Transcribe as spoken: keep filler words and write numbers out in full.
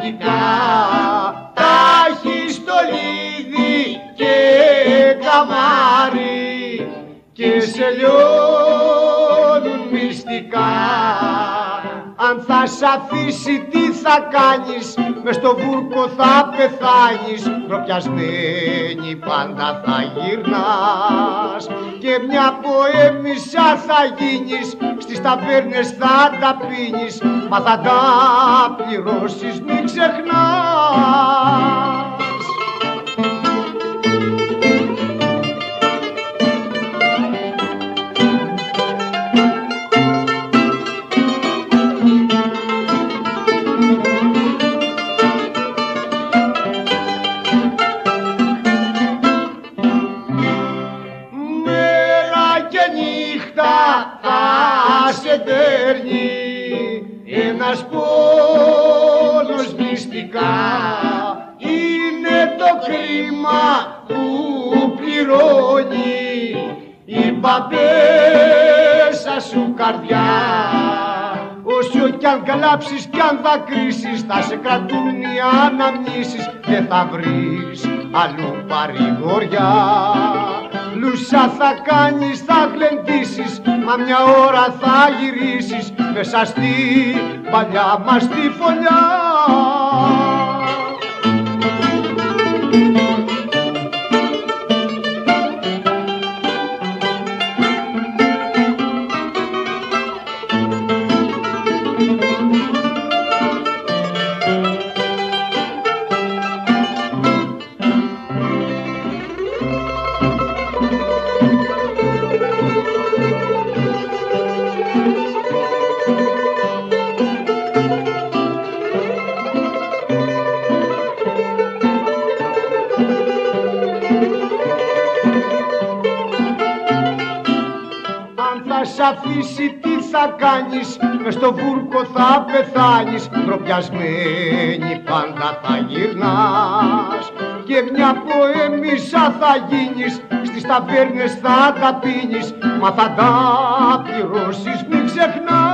τραγικά. Τα έχει στολίδι και καμάρι και σε λιώνουν μυστικά. Αν θα σ' αφήσει τι θα κάνεις, μες στο βούρκο θα πεθάνεις. Ντροπιασμένη πάντα θα γυρνάς και μια ποέμισσα θα γίνεις. Στις ταβέρνες θα τα πίνεις, μα θα τα πληρώσεις, μην ξεχνάς. Ένας πόνος μυστικά είναι το κρίμα που πληρώνει η μπαμπέσα σου καρδιά. Όσο κι αν καλάψεις κι αν δακρύσεις, θα σε κρατούν οι αναμνήσεις και θα βρεις αλλού παρηγοριά. Λούσα θα κάνεις, θα γλεντήσεις, μα μια ώρα θα γυρίσεις μέσα στη παλιά μας τη φωλιά. Τι θα κάνεις, μες στο βούρκο θα πεθάνεις. Ντροπιασμένη πάντα θα γυρνάς και μια ποέμισσα θα γίνεις. Στις ταβέρνες θα τα πίνεις, μα θα τα πληρώσεις, μην ξεχνάς.